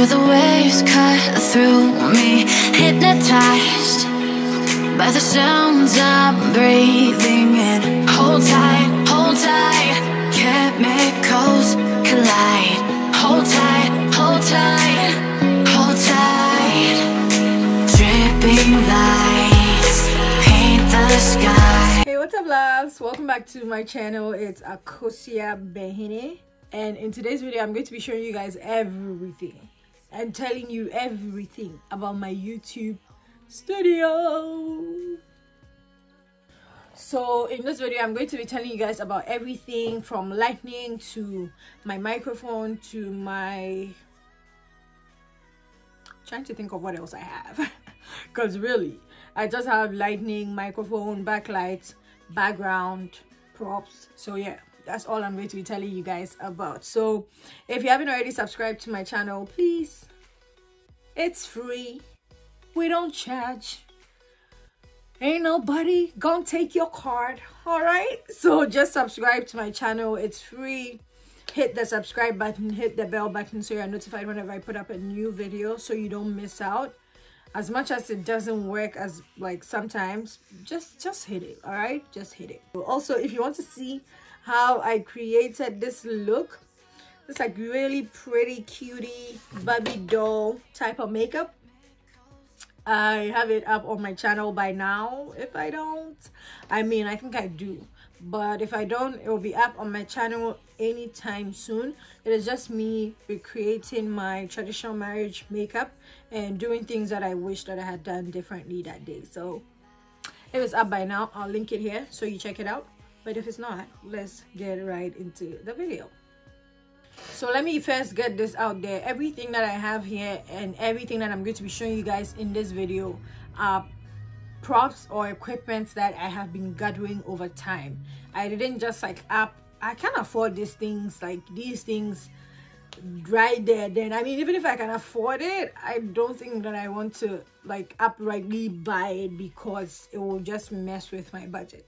Feel the waves cut through me, hypnotized by the sounds I'm breathing in. Hold tight, chemicals collide. Hold tight, hold tight. Dripping lights paint the sky. Hey, what's up, loves? Welcome back to my channel. It's Akosua Benhene, and in today's video I'm going to be showing you guys everything and telling you everything about my YouTube studio. So in this video I'm going to be telling you guys about everything from lighting to my microphone to my trying to think of what else I have because really I just have lighting, microphone, backlight, background, props. So yeah, that's all I'm going to be telling you guys about. So if you haven't already subscribed to my channel, please, it's free, we don't charge, ain't nobody gonna take your card, all right? So just subscribe to my channel, it's free. Hit the subscribe button, hit the bell button so you're notified whenever I put up a new video so you don't miss out. As much as it doesn't work as like sometimes, just hit it, all right? Just hit it. Also, if you want to see how I created this look, it's like really pretty cutie Barbie doll type of makeup, I have it up on my channel by now. If I don't, I mean I think I do, but if I don't, it will be up on my channel anytime soon. It is just me recreating my traditional marriage makeup and doing things that I wish that I had done differently that day. So if it's up by now, I'll link it here so you check it out. But if it's not, let's get right into the video. So let me first get this out there. Everything that I have here and everything that I'm going to be showing you guys in this video are props or equipment that I have been gathering over time. I didn't just like up, I can't afford these things, like these things right there. Then I mean, even if I can afford it, I don't think that I want to like uprightly buy it because it will just mess with my budget.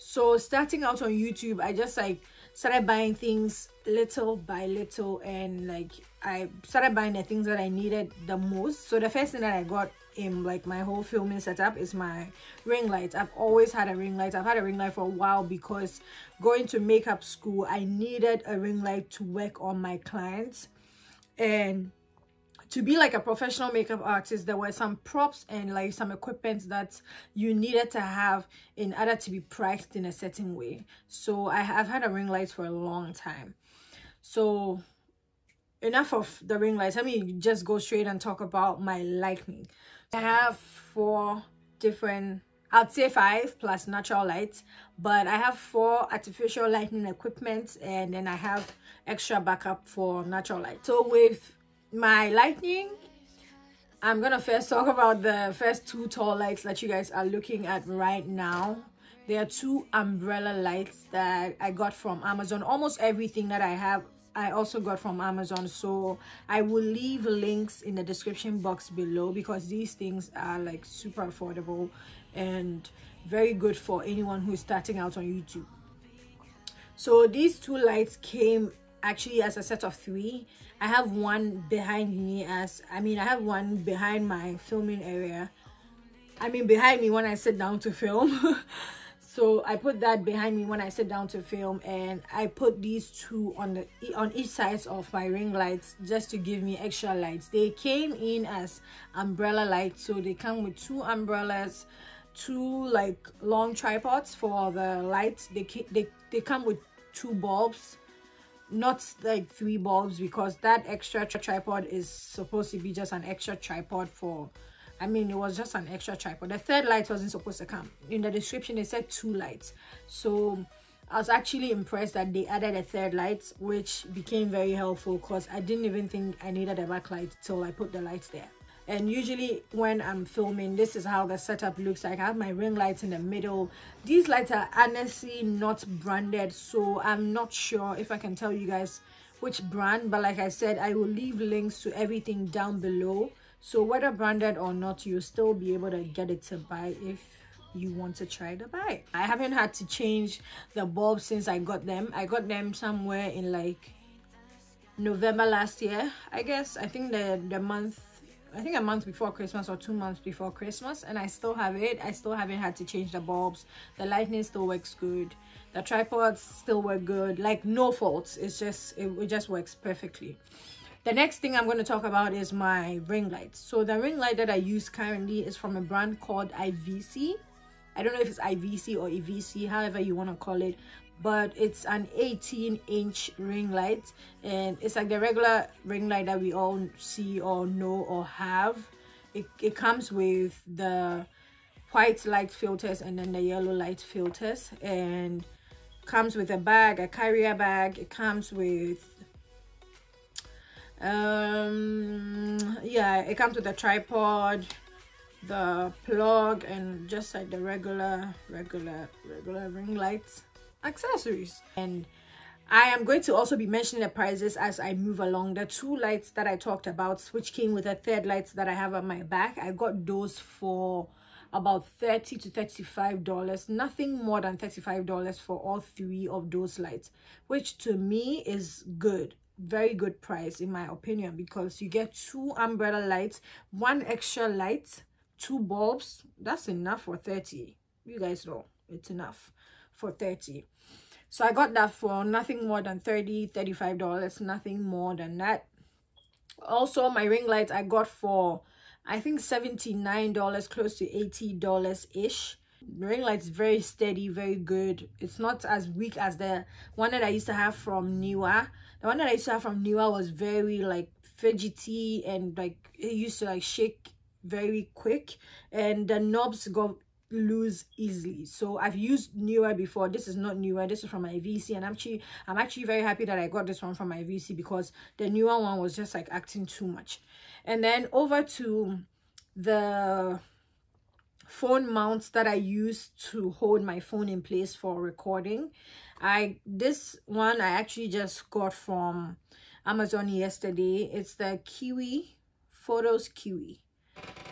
So starting out on YouTube, I just like started buying things little by little, and like I started buying the things that I needed the most. So the first thing that I got in like my whole filming setup is my ring lights. I've always had a ring light. I've had a ring light for a while because going to makeup school, I needed a ring light to work on my clients. And to be like a professional makeup artist, there were some props and like some equipment that you needed to have in order to be priced in a certain way. So I have had a ring light for a long time. So enough of the ring lights. Let me just go straight and talk about my lighting. I have four different, I'd say five plus natural lights, but I have four artificial lighting equipment, and then I have extra backup for natural light. So with my lighting, I'm gonna first talk about the first two tall lights that you guys are looking at right now. They are two umbrella lights that I got from Amazon. Almost everything that I have I also got from Amazon, so I will leave links in the description box below because these things are like super affordable and very good for anyone who is starting out on YouTube. So these two lights came actually as a set of three. I have one behind me, as I mean I have one behind my filming area, I mean behind me when I sit down to film. So I put that behind me when I sit down to film, and I put these two on each side of my ring lights just to give me extra lights. They came in as umbrella lights, so they come with two umbrellas, two like long tripods for the lights. They come with two bulbs, not like three bulbs, because that extra tripod is supposed to be just an extra tripod for, I mean it was just an extra tripod. The third light wasn't supposed to come. In the description they said two lights, so I was actually impressed that they added a third light, which became very helpful because I didn't even think I needed a backlight till I put the lights there. And usually when I'm filming, this is how the setup looks like. I have my ring lights in the middle. These lights are honestly not branded, so I'm not sure if I can tell you guys which brand, but like I said, I will leave links to everything down below. So whether branded or not, you'll still be able to get it to buy if you want to try to buy. I haven't had to change the bulbs since I got them. I got them somewhere in like November last year, I guess. I think the month, I think a month before Christmas or 2 months before Christmas, and I still have it. I still haven't had to change the bulbs. The lighting still works good. The tripods still work good, like no faults. It's just it just works perfectly. The next thing I'm going to talk about is my ring lights. So the ring light that I use currently is from a brand called IVC. I don't know if it's IVC or EVC, however you want to call it, but it's an 18-inch ring light, and it's like the regular ring light that we all see or know or have. It comes with the white light filters and then the yellow light filters, and comes with a bag, a carrier bag. It comes with yeah, it comes with a tripod, the plug, and just like the regular ring lights accessories. And I am going to also be mentioning the prices as I move along. The two lights that I talked about, which came with a third light that I have on my back, I got those for about $30 to $35, nothing more than $35 for all three of those lights, which to me is good, very good price in my opinion, because you get two umbrella lights, one extra light, two bulbs. That's enough for 30. You guys know it's enough for 30. So I got that for nothing more than $30, $35, nothing more than that. Also my ring lights I got for I think $79, close to $80 ish. Ring light is very steady, very good. It's not as weak as the one that I used to have from Neewer. The one that I used to have from Neewer was very like fidgety, and like it used to like shake very quick, and the knobs got loose easily. So I've used Neewer before. This is not Neewer, this is from IVC, and I'm actually very happy that I got this one from IVC, because the Neewer one was just like acting too much. And then over to the phone mounts that I use to hold my phone in place for recording. This one I actually just got from Amazon yesterday. It's the Kiwi Photos Kiwi.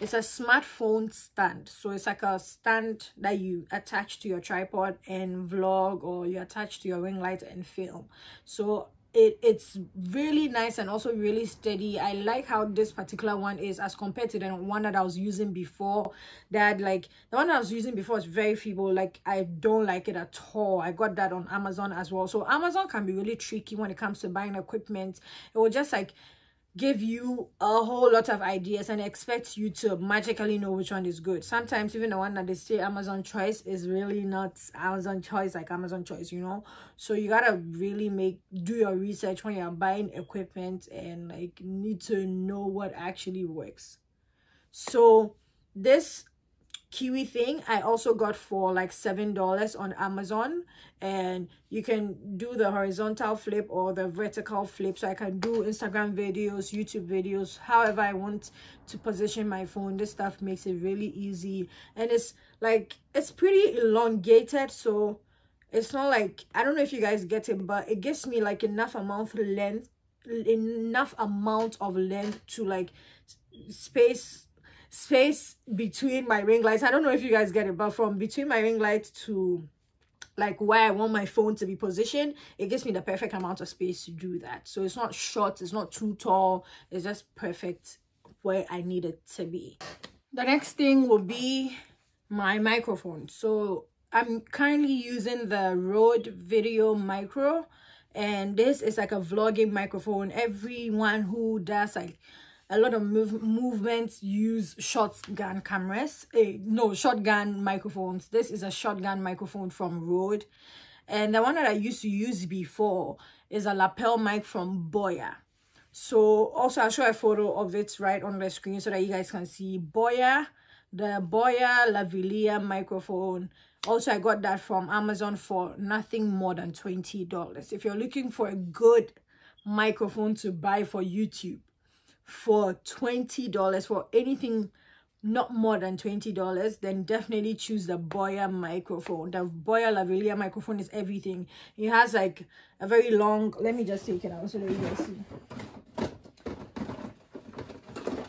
It's a smartphone stand, so it's like a stand that you attach to your tripod and vlog, or you attach to your ring light and film. So it's really nice and also really steady. I like how this particular one is as compared to the one that I was using before. That like the one I was using before is very feeble. Like I don't like it at all. I got that on Amazon as well. So Amazon can be really tricky when it comes to buying equipment. It will just like give you a whole lot of ideas and expect you to magically know which one is good. Sometimes even the one that they say Amazon choice is really not Amazon choice, like Amazon choice, you know. So you gotta really do your research when you're buying equipment, and like need to know what actually works. So this Kiwi thing I also got for like $7 on Amazon, and you can do the horizontal flip or the vertical flip, so I can do Instagram videos, YouTube videos, however I want to position my phone. This stuff makes it really easy, and it's like it's pretty elongated, so it's not like, I don't know if you guys get it, but it gives me like enough amount of length to like space between my ring lights. I don't know if you guys get it, but from between my ring lights to like where I want my phone to be positioned, it gives me the perfect amount of space to do that. So it's not short, it's not too tall, it's just perfect where I need it to be. The next thing will be my microphone. So I'm currently using the Rode Video Micro, and this is like a vlogging microphone. Everyone who does like a lot of movements use shotgun cameras, shotgun microphones. This is a shotgun microphone from Rode, and the one that I used to use before is a lapel mic from Boya. So also I'll show a photo of it right on the screen so that you guys can see Boya, the Boya lavalier microphone. Also I got that from Amazon for nothing more than $20. If you're looking for a good microphone to buy for YouTube, for $20, for anything not more than $20, then definitely choose the Boya microphone. The Boya lavalier microphone is everything. It has like a very long, let me just take it out so that you guys see.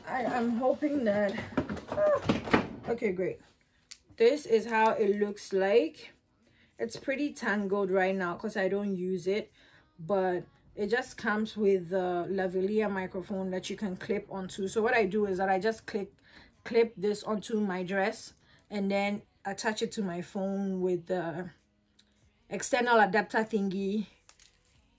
I'm hoping that okay, great. This is how it looks like. It's pretty tangled right now because I don't use it, but It just comes with the lavalier microphone that you can clip onto. So what I do is that I just clip this onto my dress and then attach it to my phone with the external adapter thingy,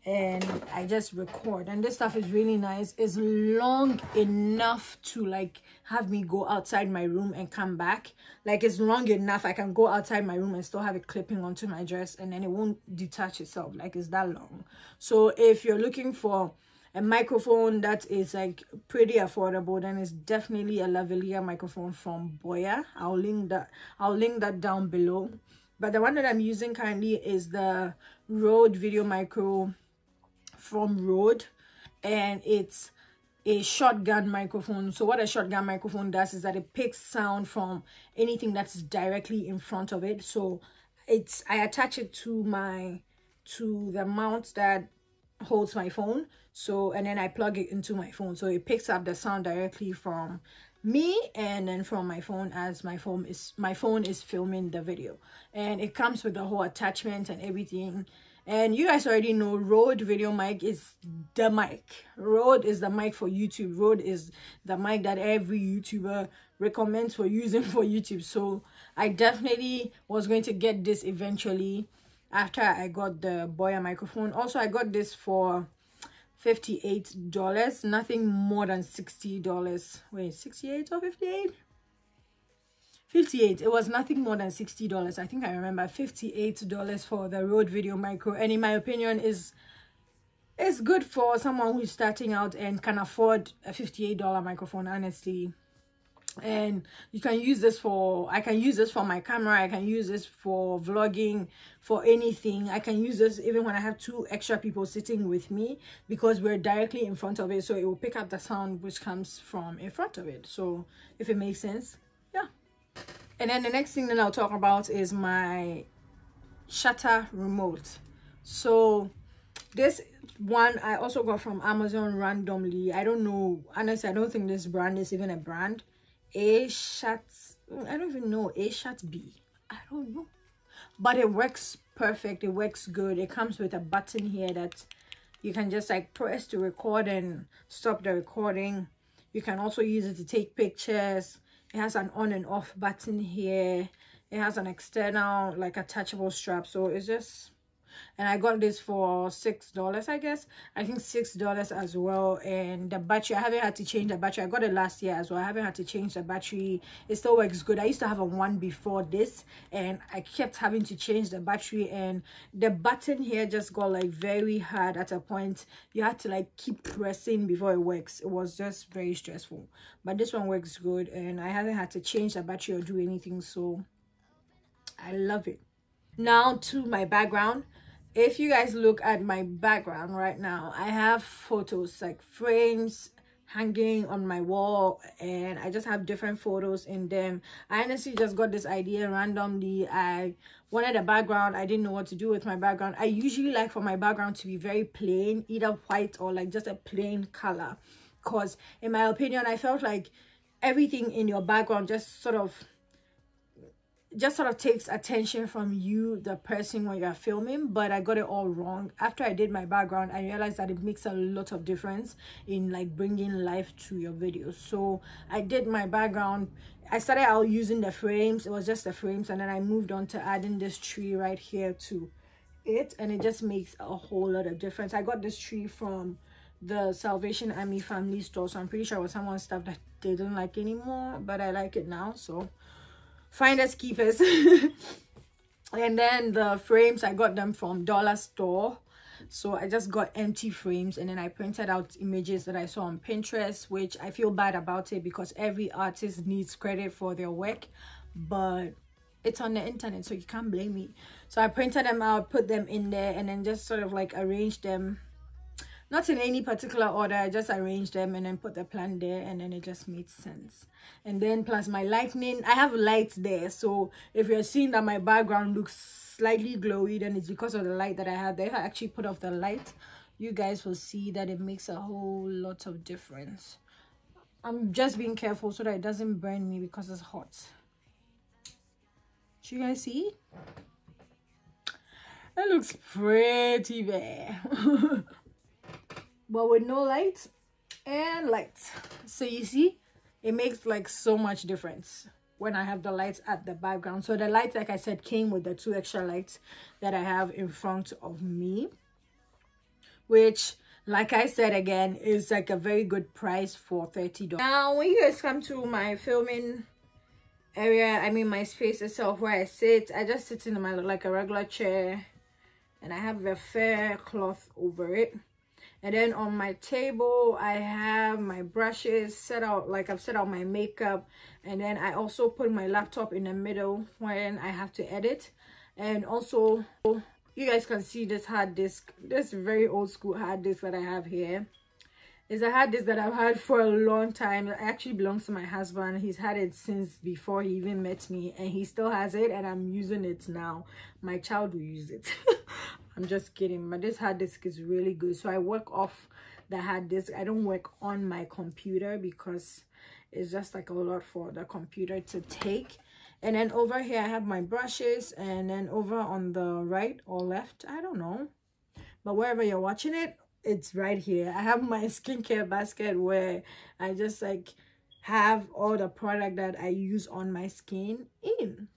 and I just record. And this stuff is really nice. It's long enough to like have me go outside my room and come back. Like, it's long enough I can go outside my room and still have it clipping onto my dress, and then it won't detach itself. Like, it's that long. So if you're looking for a microphone that is like pretty affordable, then it's definitely a lavalier microphone from Boya. I'll link that down below. But the one that I'm using currently is the Rode Video Micro from Rode, and it's a shotgun microphone. So what a shotgun microphone does is that it picks sound from anything that's directly in front of it. So it's, I attach it to the mount that holds my phone, so, and then I plug it into my phone, so it picks up the sound directly from me and then from my phone as my phone is filming the video. And it comes with the whole attachment and everything. And you guys already know Rode Video Mic is the mic. Rode is the mic for YouTube. Rode is the mic that every YouTuber recommends for using for YouTube. So I definitely was going to get this eventually after I got the Boya microphone. Also, I got this for $58, nothing more than $60. Wait, 68 or 58? 58. It was nothing more than $60. I think I remember $58 for the Rode Video Micro, and in my opinion it's good for someone who's starting out and can afford a $58 microphone, honestly. And you can use this for, I can use this for my camera, I can use this for vlogging, for anything. I can use this even when I have two extra people sitting with me, because we're directly in front of it, so it will pick up the sound which comes from in front of it. So if it makes sense, yeah. And then the next thing that I'll talk about is my shutter remote. So this one I also got from Amazon randomly. I don't know, honestly, I don't think this brand is even a brand. I don't even know, A-Shot B, I don't know, but it works perfect. It works good. It comes with a button here that you can just like press to record and stop the recording. You can also use it to take pictures. It has an on and off button here. It has an external like attachable strap. So it's just, and I got this for $6, I guess. I think $6 as well. And the battery, I haven't had to change the battery. I got it last year as well. I haven't had to change the battery. It still works good. I used to have a one before this, and I kept having to change the battery, and the button here just got like very hard at a point. You had to like keep pressing before it works. It was just very stressful. But this one works good, and I haven't had to change the battery or do anything, so I love it. Now to my background. If you guys look at my background right now, I have photos like frames hanging on my wall, and I just have different photos in them. I honestly just got this idea randomly. I wanted a background. I didn't know what to do with my background. I usually like for my background to be very plain, either white or like just a plain color, because in my opinion I felt like everything in your background just sort of takes attention from you, the person, when you're filming. But I got it all wrong. After I did my background, I realized that it makes a lot of difference in like bringing life to your videos. So I did my background. I started out using the frames. It was just the frames, and then I moved on to adding this tree right here to it, and it just makes a whole lot of difference. I got this tree from the Salvation Army family store, so I'm pretty sure it was someone's stuff that they didn't like anymore, but I like it now, so finders keepers. And then the frames, I got them from dollar store, so I just got empty frames, and then I printed out images that I saw on Pinterest, which I feel bad about it because every artist needs credit for their work, but it's on the internet, so you can't blame me. So I printed them out, put them in there, and then just sort of like arranged them, not in any particular order. I just arranged them and then put the plant there, and then it just made sense. And then plus my lightning, I have lights there, so if you're seeing that my background looks slightly glowy, then it's because of the light that I had there. If I actually put off the light, you guys will see that it makes a whole lot of difference. I'm just being careful so that it doesn't burn me because it's hot. Do you guys see? That looks pretty bad. but with no light and lights. So you see, it makes like so much difference when I have the lights at the background. So the lights, like I said, came with the 2 extra lights that I have in front of me, which, like I said again, is like a very good price for $30. Now when you guys come to my filming area, I mean my space itself where I sit, I just sit in my like a regular chair, and I have the fair cloth over it. And then on my table, I have my brushes set out, like I've set out my makeup. And then I also put my laptop in the middle when I have to edit. And also, you guys can see this hard disk, this very old school hard disk that I have here. It's a hard disk that I've had for a long time. It actually belongs to my husband. He's had it since before he even met me, and he still has it, and I'm using it now. My child will use it. I'm just kidding, but this hard disk is really good. So I work off the hard disk. I don't work on my computer because it's just like a lot for the computer to take. And then over here I have my brushes, and then over on the right or left, I don't know, but wherever you're watching it, it's right here. I have my skincare basket where I just like have all the product that I use on my skin in.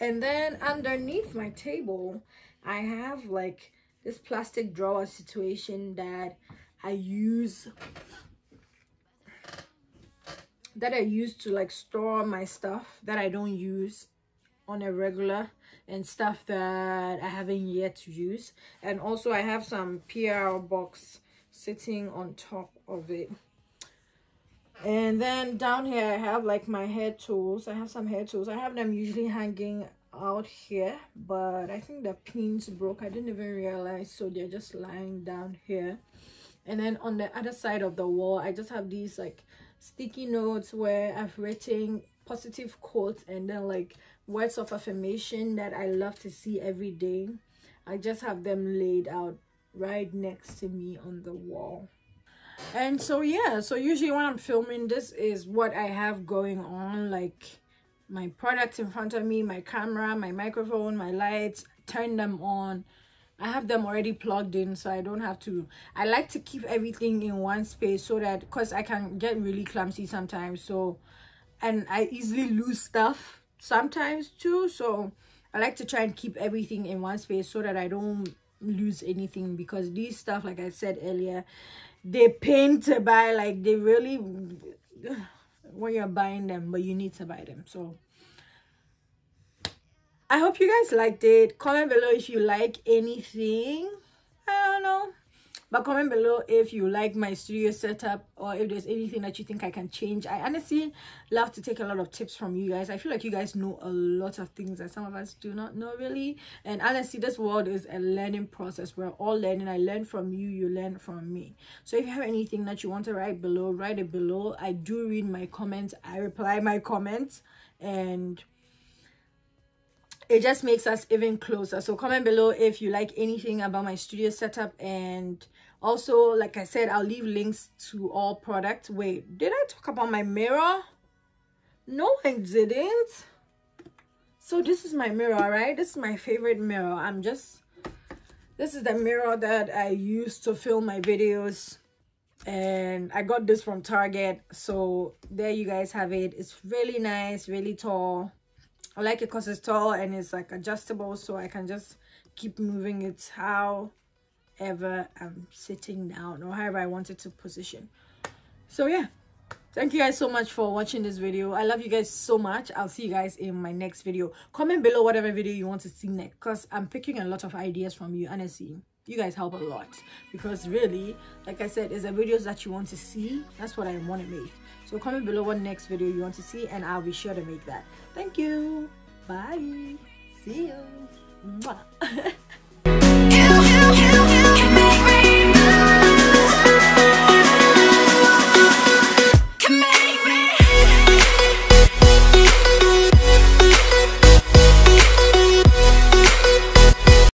And then underneath my table, I have like this plastic drawer situation that I use to like store my stuff that I don't use on a regular and stuff that I haven't yet to use. And also I have some PR box sitting on top of it. And then down here I have like my hair tools. I have some hair tools. I have them usually hanging out here, but I think the pins broke. I didn't even realize, so they're just lying down here. And then on the other side of the wall, I just have these like sticky notes where I've written positive quotes and then like words of affirmation that I love to see every day. I just have them laid out right next to me on the wall. And so yeah, so usually when I'm filming, this is what I have going on, like my products in front of me, my camera, my microphone, my lights, turn them on. I have them already plugged in, so I don't have to. I like to keep everything in one space so that, because I can get really clumsy sometimes, so, and I easily lose stuff sometimes too. So I like to try and keep everything in one space so that I don't lose anything, because these stuff, like I said earlier, they pain to buy. Like they really, when you're buying them, but you need to buy them. So I hope you guys liked it. Comment below if you like anything. I don't know, but comment below if you like my studio setup, or if there's anything that you think I can change. I honestly love to take a lot of tips from you guys. I feel like you guys know a lot of things that some of us do not know really, and honestly, this world is a learning process. We're all learning. I learn from you, you learn from me. So if you have anything that you want to write below, write it below. I do read my comments, I reply my comments, and it just makes us even closer. So comment below if you like anything about my studio setup. And also, like I said, I'll leave links to all products. Wait, did I talk about my mirror? No, I didn't. So this is my mirror, right? This is my favorite mirror. This is the mirror that I use to film my videos, and I got this from Target. So there you guys have it. It's really nice, really tall. I like it because it's tall and it's like adjustable, so I can just keep moving it how ever I'm sitting down or however I want it to position. So yeah, thank you guys so much for watching this video. I love you guys so much. I'll see you guys in my next video. Comment below whatever video you want to see next, because I'm picking a lot of ideas from you. Honestly, you guys help a lot, because really, like I said, it's the videos that you want to see. That's what I want to make. So comment below what next video you want to see, and I'll be sure to make that. Thank you. Bye. See you. Mwah.